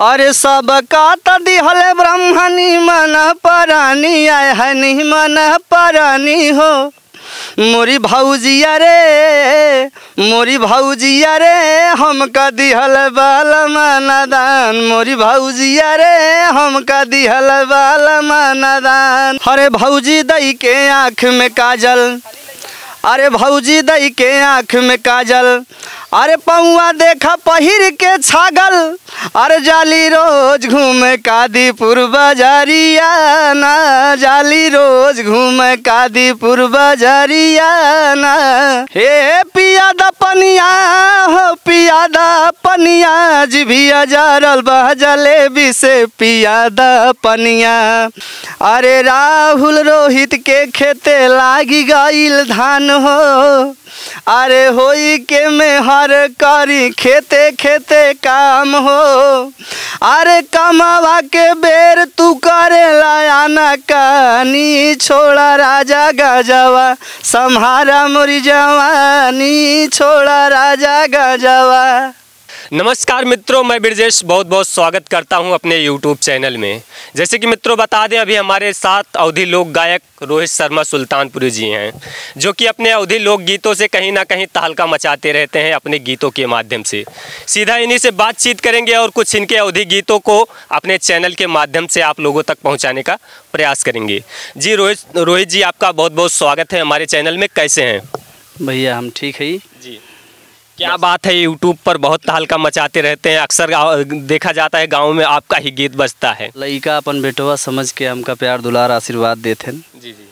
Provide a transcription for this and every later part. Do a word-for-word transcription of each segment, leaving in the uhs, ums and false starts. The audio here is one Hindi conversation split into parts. अरे सबका त दिहल ब्रह्मनी मन परानी आय हनी मन परानी हो मोरी भौजिया रे मोरी भौजिया रे हमका दिहल बाल मानदान मोरी भौजिया रे हमका दिहल बाल मानदान। अरे भौजी दई के आँख में काजल, अरे भौजी दई के आँख में काजल, अरे पौआ देखा पहिर के छागल, अरे जाली रोज घूमे कादीपुर बाजारिया ना, जाली रोज घूमे कादीपुर बाजारिया ना। हे पियादा पनिया हो पियादा पनिया जिभिया जारल बह जलेबी से पियादा पनिया। अरे राहुल रोहित के खेते लागी गईल धान हो, अरे होई के में हर करी खेते खेते काम हो। अरे कमावा के बेर तू करे लायाना कहानी छोड़ा राजा गजवा सम्हारा मोरी जवानी छोड़ा राजा गजवा। नमस्कार मित्रों, मैं ब्रिजेश बहुत बहुत स्वागत करता हूं अपने यूट्यूब चैनल में। जैसे कि मित्रों बता दें, अभी हमारे साथ अवधी लोक गायक रोहित शर्मा सुल्तानपुरी जी हैं, जो कि अपने अवधी लोक गीतों से कहीं ना कहीं तहलका मचाते रहते हैं अपने गीतों के माध्यम से। सीधा इन्हीं से बातचीत करेंगे और कुछ इनके अवधी गीतों को अपने चैनल के माध्यम से आप लोगों तक पहुँचाने का प्रयास करेंगे। जी रोहित रोहित जी, आपका बहुत बहुत स्वागत है हमारे चैनल में। कैसे हैं भैया? हम ठीक है जी। क्या बात है, यूट्यूब पर बहुत तहलका मचाते रहते हैं, अक्सर देखा जाता है गांव में आपका ही गीत बजता है। लइका अपन बेटवा समझ के हमका प्यार दुलार आशीर्वाद देते हैं जी जी,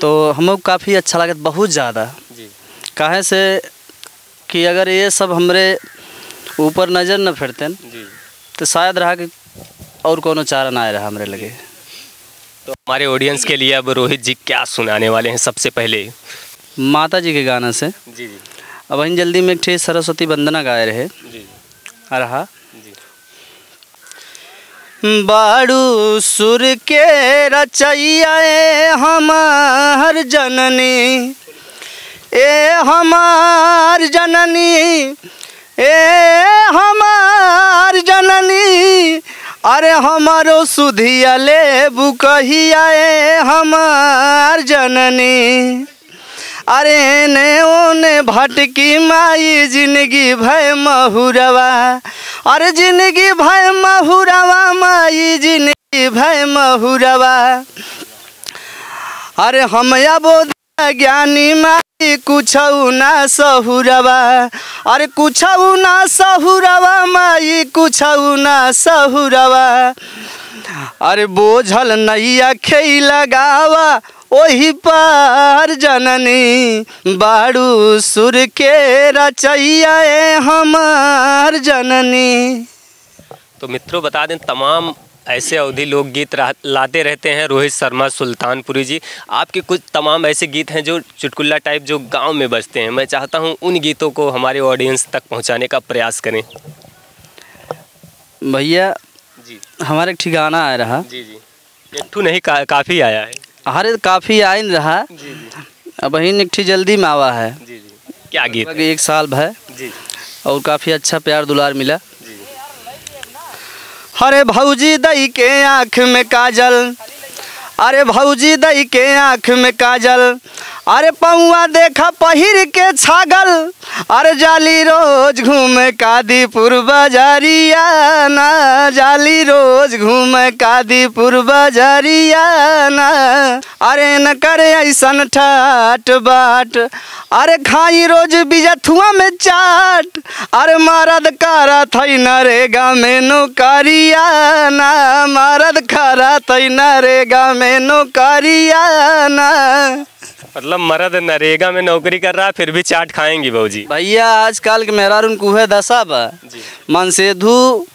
तो हमको काफ़ी अच्छा लगता, बहुत ज़्यादा जी। काहे से कि अगर ये सब हमरे ऊपर नज़र न फिरते तो शायद रहा कि और कोनो चारा ना रहा हमरे लगे। तो हमारे ऑडियंस के लिए अब रोहित जी क्या सुनाने वाले हैं? सबसे पहले माता जी के गाना से जी जी। अब इन जल्दी में एक ठे सरस्वती वंदना गाए रहे जी। अरहा जी। बारू सुर के रचैया ए हमार जननी, ए हमार जननी, ए हमार जननी, अरे हमारो सुधिया ले बुकहिया ए हमार जननी। अरे ने ओने भटकी माई जिंदगी भय महुरवा, अरे जिंदगी भय महुरवा माई जिंदगी भय महुरवा। अरे हम बोध ज्ञानी माई कुछ ना सहुरवा, अरे कुछ ना सहुरवा माई कुछ ना सहुरवा। अरे बोझल नैया खेई लगावा ओही पार जननी, बारू सुर के रचैया ए हमार जननी। तो मित्रों बता दें, तमाम ऐसे अवधी लोकगीत लाते रहते हैं रोहित शर्मा सुल्तानपुरी जी। आपके कुछ तमाम ऐसे गीत हैं जो चुटकुला टाइप जो गांव में बजते हैं, मैं चाहता हूं उन गीतों को हमारे ऑडियंस तक पहुंचाने का प्रयास करें। भैया जी हमारा एक ठिकाना आया रहा जी जी, एकठू नहीं का, काफ़ी आया है, हरे काफ़ी आइन रहा जी जी। अब बहन एक जल्दी में आवा है जी जी। क्या गीत? एक साल भय जी, और काफ़ी अच्छा प्यार दुलार मिला जी। हरे भौजी दई के आँख में काजल, अरे भौजी दई के आँख में काजल, अरे पौआ देखा पहिर के छागल, अरे जाली रोज घूमे कादीपुर बाजारिया ना, जाली रोज घूमे कादीपुर बाजारिया ना। अरे न करे ऐसन ठाट बाट, अरे खाई रोज बिजथुआ में चाट, अरे मारद कारा थई नरेगा में नौकरिया ना, मारद कारा थई नरेगा में नौकरिया ना। मतलब मर्द नरेगा में नौकरी कर रहा फिर भी चाट खाएंगी बहूजी। भैया आजकल के मेहरार उनको है दशा मन से धू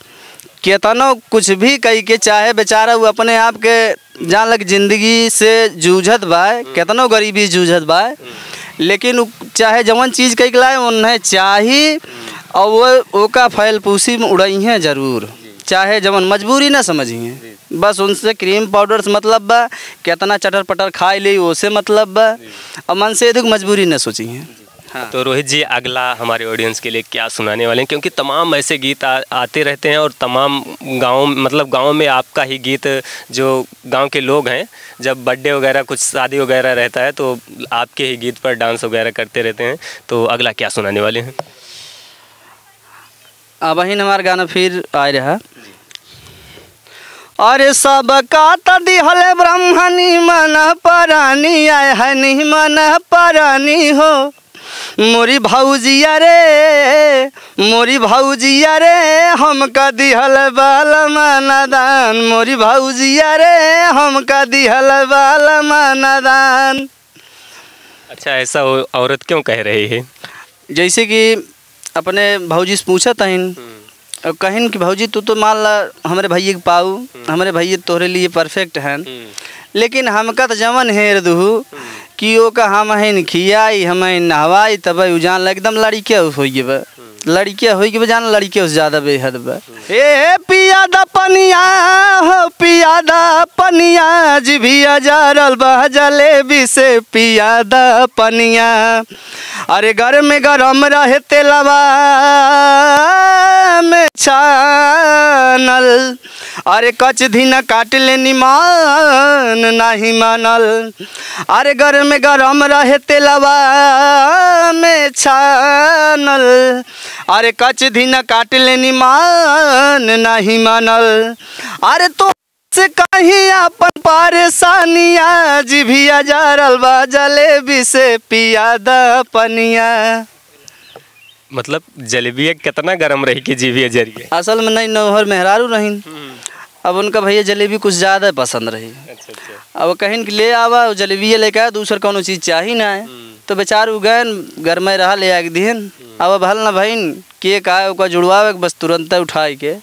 के तनो कुछ भी कही के चाहे बेचारा वो अपने आप के जान लग जिंदगी से जूझत बाय, केतनो गरीबी जूझत बाय, लेकिन चाहे जवन चीज़ कही के लाए उन्हें चाही और वो ओका फैल पूसी में उड़ाई हैं जरूर, चाहे जवन मजबूरी ना समझिए, बस उनसे क्रीम पाउडर से मतलब बा, कितना चटर पटर खाए ली उसे मतलब बा, और मन से दुख मजबूरी ना सोचिए। हाँ। तो रोहित जी अगला हमारे ऑडियंस के लिए क्या सुनाने वाले हैं, क्योंकि तमाम ऐसे गीत आ, आते रहते हैं और तमाम गाँव मतलब गाँव में आपका ही गीत जो गाँव के लोग हैं जब बर्थडे वगैरह कुछ शादी वगैरह रहता है तो आपके ही गीत पर डांस वगैरह करते रहते हैं, तो अगला क्या सुनाने वाले हैं? अब ही हमारा गाना फिर आ रहा। अरे सबका तदी हले ब्रह्मनी मन परानी आय हनी मन परानी हो मोरी भौजिया रे मोरी भौजिया रे हम का दिहल बाल मानदान मोरी भौजिया रे हम का दिहल बाल मानदान। अच्छा, ऐसा औरत क्यों कह रही है? जैसे कि अपने भौजी से पूछा तहन और कहिन कि भौजी तू तो मान ला हमारे भैया के पाऊ हमारे भैया तोहरे लिए परफेक्ट हैं, लेकिन हमका तो जमन हेर दूहू कि वो का हम हन खियाई हम नहवाई तब उ जान एकदम लड़किया हो गए लड़किया हो गए जान लड़किया से ज़्यादा बेहद बा। ए पिया दा पनिया हो पिया दा पनिया जिभिया जारल बा जलेबी से पिया दा पनिया अरे घर में गरम रहे तेलवा में छानल अरे कच दिन काट ले निमान नहीं मानल अरे घर में गरम रहे तेलवा में छानल अरे कच दिन काट ले निमान नहीं मानल अरे तो से कहीं अपन परेशानिया जिभिया जारल बा जलेबी से पिया दा पनिया। मतलब जलेबिया कितना गरम रही कि जीविया जरिए असल में नहीं नौहर मेहरारू रहीन, अब उनका भैया जलेबी कुछ ज़्यादा पसंद रही। अच्छा, अच्छा। अब कहीं ले आवा जलेबिया लेके आया दूसर कौन चीज़ चाहिए ना है तो बेचार उ गैन घर में रहा ले आके दिहन। अब भल ना भईन केक आए ओका जुड़वावे बस तुरंत उठाई के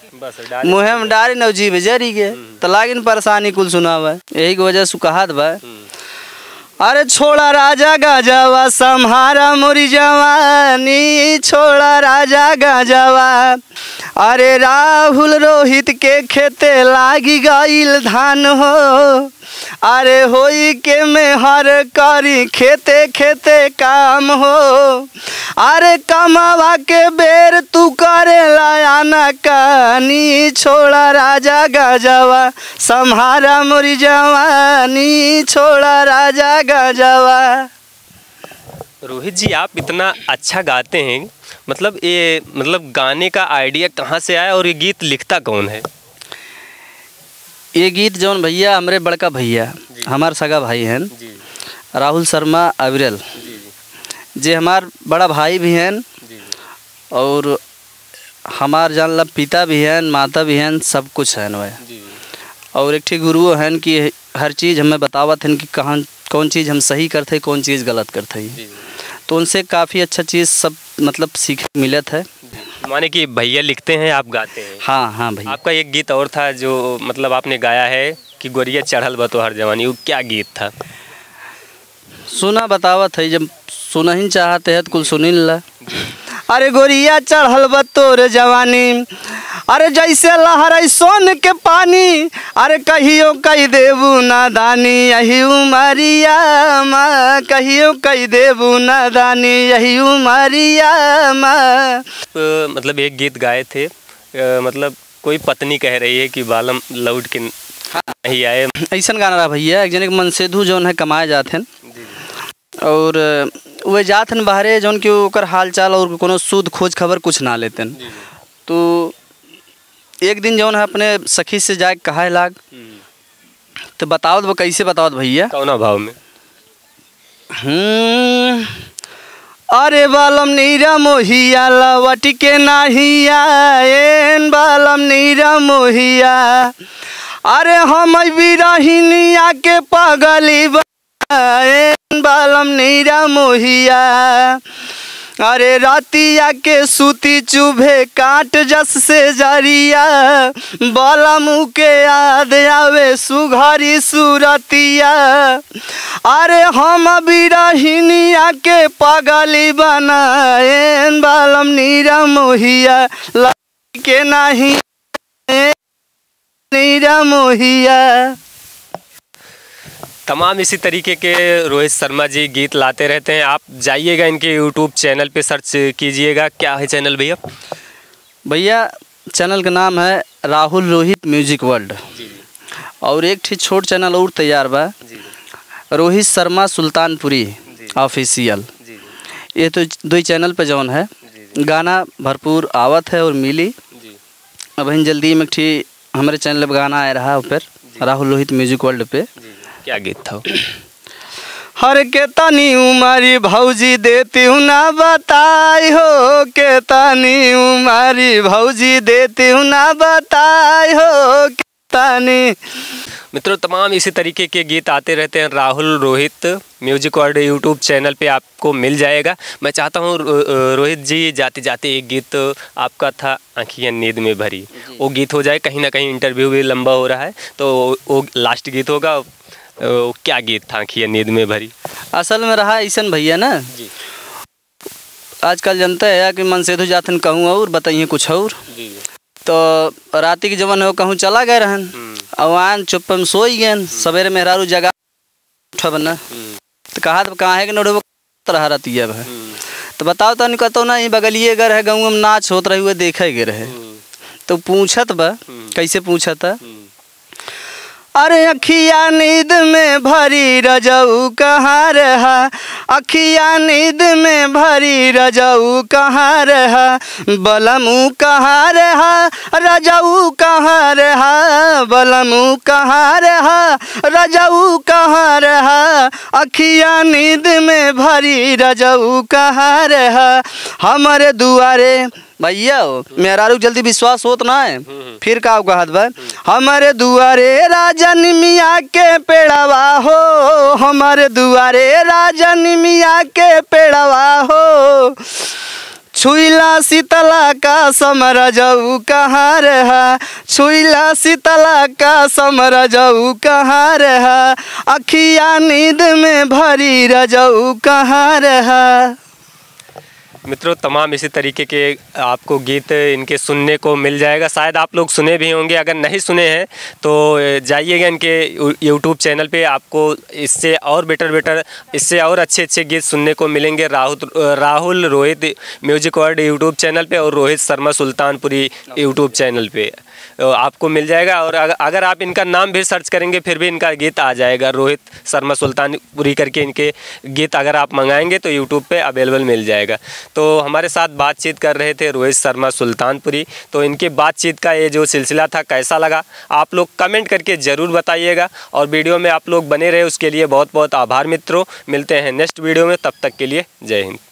मुँह में डारे न जीव जरी के तो लागिन परेशानी कुल सुनावा। यही की वजह से कहात बा अरे छोड़ा राजा गजवा सम्हारा मोरी जवानी छोड़ा राजा गजवा अरे राहुल रोहित के खेते लागी गईल धान हो अरे होई के में हर करी खेते खेते काम हो अरे कमावा के बेर तू करे लायाना कहानी छोड़ा राजा गजवा सम्हारा मोरी जवानी छोड़ा राजा गजवा। रोहित जी आप इतना अच्छा गाते हैं, मतलब ये मतलब गाने का आइडिया कहाँ से आया और ये गीत लिखता कौन है? ये गीत जौन भैया हमारे बड़का भैया हमार सगा भाई हैं राहुल शर्मा अविरल जे हमार बड़ा भाई भी हैं और हमार जानला पिता भी हैं माता भी हैं सब कुछ हैं वह, और एक ठीक गुरुओं हैं कि हर चीज़ हमें बतावत हैं कि कहाँ कौन चीज़ हम सही करते कौन चीज़ गलत करते हैं, तो उनसे काफ़ी अच्छा चीज़ सब मतलब सीख मिलत है। माने कि भैया लिखते हैं आप गाते हैं? हाँ हाँ भैया। आपका एक गीत और था जो मतलब आपने गाया है कि गोरिया चढ़ल बतो हर जवानी, वो क्या गीत था? सुना बतावा था जब सुना ही चाहते हैं तो कुल सुनी ला। अरे गोरिया चढ़ल बतोर जवानी अरे जैसे लहराई सोन के पानी अरे कहियो कही देबू नादानी यही उमरिया माँ कहियो कही देबू नादानी यही उमरिया माँ। तो मतलब एक गीत गाए थे आ, मतलब कोई पत्नी कह रही है कि बालम लौट के नहीं आए, ऐसा गाना रहा भैया एक जन एक मनसेधु जौन है कमाए जाते हैं और वे जात हैं बाहरे जौन कि ओकर हाल चाल और कोनो शुद्ध खोज खबर कुछ ना लेते हैं, तो एक दिन जौन है अपने सखी से जाके कहा है लाग तो बताओ वो कैसे बताओ भैया कौना भाव में हम्म अरे बालम नीरा मोहिया लवट के नाहिया एन बालम नीरा मोहिया अरे हम बिरहिनिया के पगली एन बालम नीरा मोहिया अरे रातिया के सूती चुभे काट जस से जरिया बालम के याद आवे सुघरी सूरतिया अरे हम बिरहिनिया के पागली बनाएन बालम नीरा मोहिया लड़की के नहीं नीरा मोहिया। तमाम इसी तरीके के रोहित शर्मा जी गीत लाते रहते हैं। आप जाइएगा इनके यूट्यूब चैनल पे सर्च कीजिएगा। क्या है चैनल भैया? भैया चैनल का नाम है राहुल रोहित म्यूजिक वर्ल्ड, और एक ठीक छोट चैनल और तैयार बा रोहित शर्मा सुल्तानपुरी ऑफिशियल। ये तो दो चैनल पे जौन है गाना भरपूर आवत है और मिली। अब इन जल्दी में ठीक हमारे चैनल पर गाना आया रहा ऊपर राहुल रोहित म्यूजिक वर्ल्ड पे। क्या गीत था? हर के तानी उमारी भौजी देती हूँ ना बताई हो, के तानी उमारी भौजी देती हूँ ना बताई हो, के तानी। मित्रों तमाम इसी तरीके के गीत आते रहते हैं। Rahul Rohit music world YouTube channel पे आपको मिल जाएगा। मैं चाहता हूँ रोहित जी जाते जाते एक गीत आपका था आँखियाँ नींद में भरी, वो गीत हो जाए, कहीं ना कहीं इंटरव्यू भी लंबा हो रहा है तो वो लास्ट गीत होगा। वो क्या गीत था आँखियाँ नींद में भरी? असल में रहा ईसन भैया ना जी, आजकल जनता है कि मन से तो जातन कहूँ और बताइए कुछ और, तो रात के जमन हो कहूँ चला गए रहन अवान चुप्पम सोई गए, सवेरे मेहरारू जगा बना तो कहा तो कहाँ है कि नोड़ो रहा रहती है। तो बताओ तो कहता ना ये बगलिए गर है गाँव में नाच होते रहे हुए देखे गे रहे, तो पूछत बा कैसे पूछा था? अरे अखिया नींद में भरी रजाऊ कहाँ रहा, अखिया नींद में भरी रजाऊ कहाँ रहा, बलमू कहाँ रहा रजाऊ कहाँ रहा, बलमू कहाँ रहा रजाऊ कहाँ रहा, अखिया नींद में भरी रजाऊ कहाँ रहा, हमारे दुआरे भैया मेहरारू जल्दी विश्वास होत ना है फिर का कहत बा हमारे दुआरे राजन मिया के पेड़वा हो, हमारे दुआरे राजन मिया के पेड़वा हो, छुईला शीतला का समरजाऊ कहाँ रहा, छुईला शीतला का समरजाऊ कहाँ रहा, अखिया नींद में भरी रजाऊ कहाँ रहा। मित्रों तमाम इसी तरीके के आपको गीत इनके सुनने को मिल जाएगा। शायद आप लोग सुने भी होंगे, अगर नहीं सुने हैं तो जाइएगा इनके यूट्यूब चैनल पे, आपको इससे और बेटर बेटर इससे और अच्छे अच्छे गीत सुनने को मिलेंगे। Rahul Rahul Rohit music world YouTube channel पे और रोहित शर्मा सुल्तानपुरी यूट्यूब चैनल पे आपको मिल जाएगा। और अगर आप इनका नाम भी सर्च करेंगे फिर भी इनका गीत आ जाएगा, रोहित शर्मा सुल्तानपुरी करके इनके गीत अगर आप मंगाएंगे तो यूट्यूब पे अवेलेबल मिल जाएगा। तो हमारे साथ बातचीत कर रहे थे रोहित शर्मा सुल्तानपुरी। तो इनके बातचीत का ये जो सिलसिला था कैसा लगा आप लोग कमेंट करके ज़रूर बताइएगा, और वीडियो में आप लोग बने रहे उसके लिए बहुत बहुत आभार। मित्रों मिलते हैं नेक्स्ट वीडियो में, तब तक के लिए जय हिंद।